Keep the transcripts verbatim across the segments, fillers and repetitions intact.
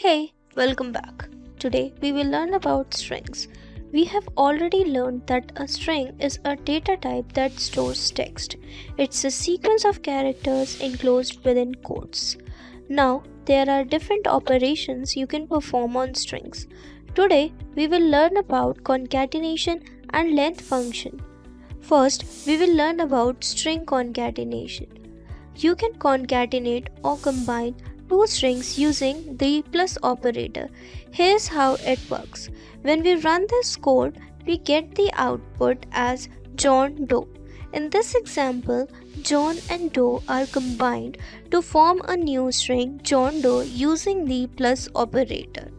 Hey, welcome back. Today we will learn about strings. We have already learned that a string is a data type that stores text. It's a sequence of characters enclosed within quotes. Now, there are different operations you can perform on strings. Today we will learn about concatenation and length function. First, we will learn about string concatenation. You can concatenate or combine two strings using the plus operator. Here's how it works. When we run this code, we get the output as John Doe. In this example, John and Doe are combined to form a new string John Doe using the plus operator.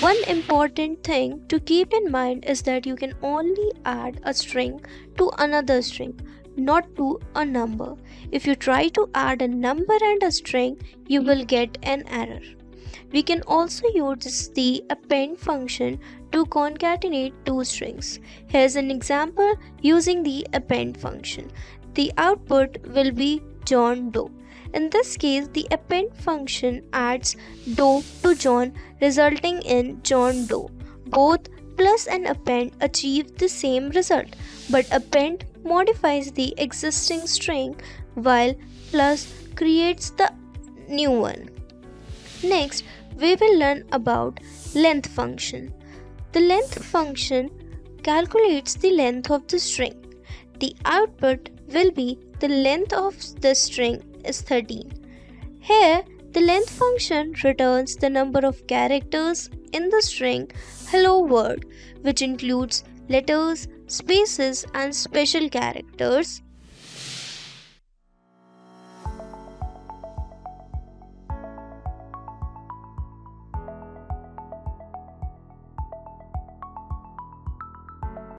One important thing to keep in mind is that you can only add a string to another string, not to a number. If you try to add a number and a string, you will get an error. We can also use the append function to concatenate two strings. Here's an example using the append function. The output will be John Doe. In this case, the append function adds Doe to John, resulting in John Doe. Both plus and append achieve the same result, but append modifies the existing string while plus creates the new one. Next, we will learn about length function. The length function calculates the length of the string. The output will be the length of the string is thirteen. Here, the length function returns the number of characters in the string hello world, which includes letters, spaces and special characters,